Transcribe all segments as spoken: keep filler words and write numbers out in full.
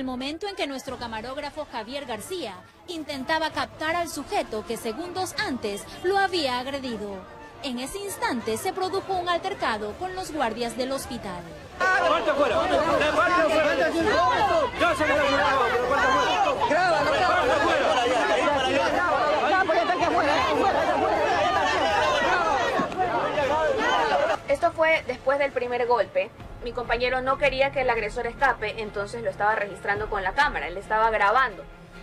el momento en que nuestro camarógrafo Javier García intentaba captar al sujeto que segundos antes lo había agredido. En ese instante se produjo un altercado con los guardias del hospital. ¡Cuánto fuera! Esto fue después del primer golpe. Mi compañero no quería que el agresor escape, entonces lo estaba registrando con la cámara, él estaba grabando.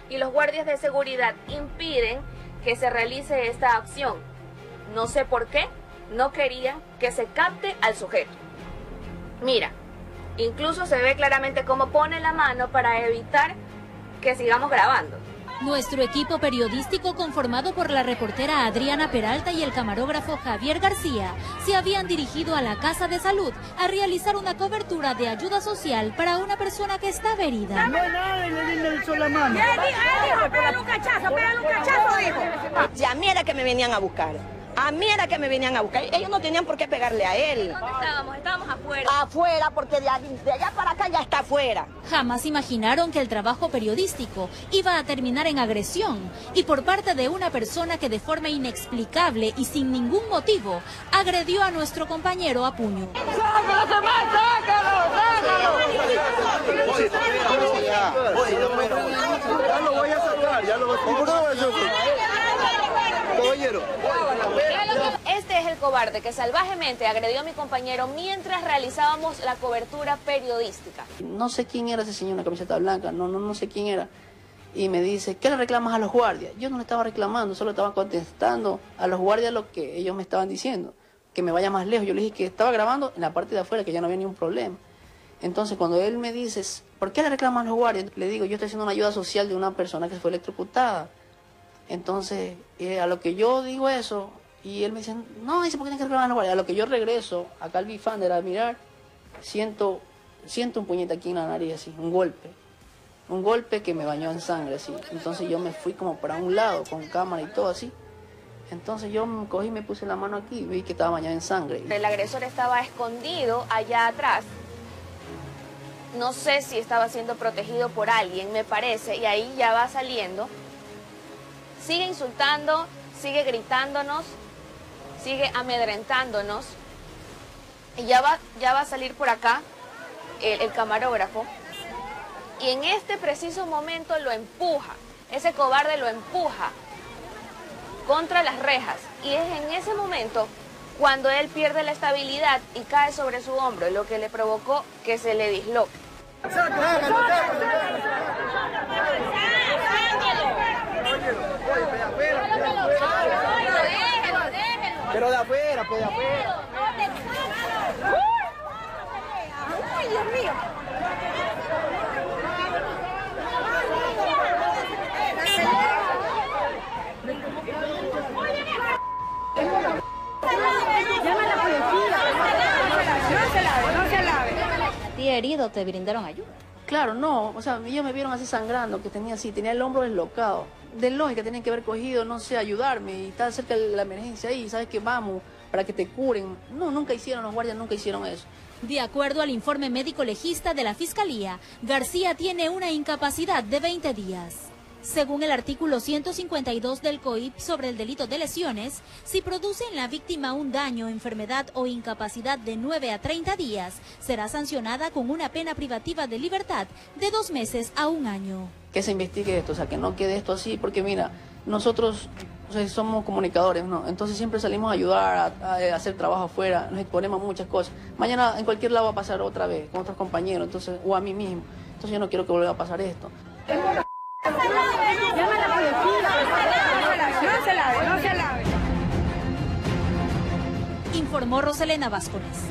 Y los guardias de seguridad impiden que se realice esta acción. No sé por qué, no quería que se capte al sujeto. Mira, incluso se ve claramente cómo pone la mano para evitar que sigamos grabando. Nuestro equipo periodístico, conformado por la reportera Adriana Peralta y el camarógrafo Javier García, se habían dirigido a la Casa de Salud a realizar una cobertura de ayuda social para una persona que estaba herida. No, no, le di el sol a mano. Él dijo, pégale un cachazo, pégale un cachazo, dijo. Ya, mira que me venían a buscar. A mí era que me venían a buscar, ellos no tenían por qué pegarle a él. ¿Dónde estábamos? Estábamos afuera. Afuera, porque de allá para acá ya está afuera. Jamás imaginaron que el trabajo periodístico iba a terminar en agresión y por parte de una persona que de forma inexplicable y sin ningún motivo agredió a nuestro compañero a puño. ¡Sácalo, sácalo, sácalo! Ya lo voy a sacar, ya lo voy a sacar. Este es el cobarde que salvajemente agredió a mi compañero mientras realizábamos la cobertura periodística. No sé quién era ese señor en la camiseta blanca, no, no, no sé quién era. Y me dice, ¿qué le reclamas a los guardias? Yo no le estaba reclamando, solo estaba contestando a los guardias lo que ellos me estaban diciendo. Que me vaya más lejos. Yo le dije que estaba grabando en la parte de afuera, que ya no había ningún problema. Entonces cuando él me dice, ¿por qué le reclamas a los guardias? Le digo, yo estoy haciendo una ayuda social de una persona que fue electrocutada. Entonces, eh, a lo que yo digo eso, y él me dice, no, dice, ¿por qué tienes que reclamar a los guardias? A lo que yo regreso acá al Bifander a mirar, siento, siento un puñete aquí en la nariz, así, un golpe. Un golpe que me bañó en sangre, así. Entonces yo me fui como para un lado, con cámara y todo, así. Entonces yo me cogí, me puse la mano aquí y vi que estaba bañado en sangre. El agresor estaba escondido allá atrás. No sé si estaba siendo protegido por alguien, me parece, y ahí ya va saliendo. Sigue insultando, sigue gritándonos, sigue amedrentándonos. Y ya va, ya va a salir por acá el, el camarógrafo. Y en este preciso momento lo empuja, ese cobarde lo empuja contra las rejas. Y es en ese momento cuando él pierde la estabilidad y cae sobre su hombro, lo que le provocó que se le disloque. Pero de afuera, pues de afuera. ¡Ay, Dios mío! ¡Llama a la policía! ¡No se lave, no se lave! ¿A ti herido te brindaron ayuda? Claro, no. O sea, ellos me vieron así sangrando, que tenía así, tenía el hombro deslocado. De lógica, tienen que haber cogido, no sé, ayudarme y estar cerca de la emergencia ahí, ¿sabes qué? Vamos, para que te curen. No, nunca hicieron, los guardias nunca hicieron eso. De acuerdo al informe médico legista de la Fiscalía, García tiene una incapacidad de veinte días. Según el artículo ciento cincuenta y dos del C O I P sobre el delito de lesiones, si produce en la víctima un daño, enfermedad o incapacidad de nueve a treinta días, será sancionada con una pena privativa de libertad de dos meses a un año. Que se investigue esto, o sea, que no quede esto así, porque mira, nosotros o sea, somos comunicadores, ¿no? Entonces siempre salimos a ayudar, a, a hacer trabajo afuera, nos exponemos a muchas cosas. Mañana en cualquier lado va a pasar otra vez, con otros compañeros, entonces, o a mí mismo. Entonces yo no quiero que vuelva a pasar esto. Informó Roselena Vázquez.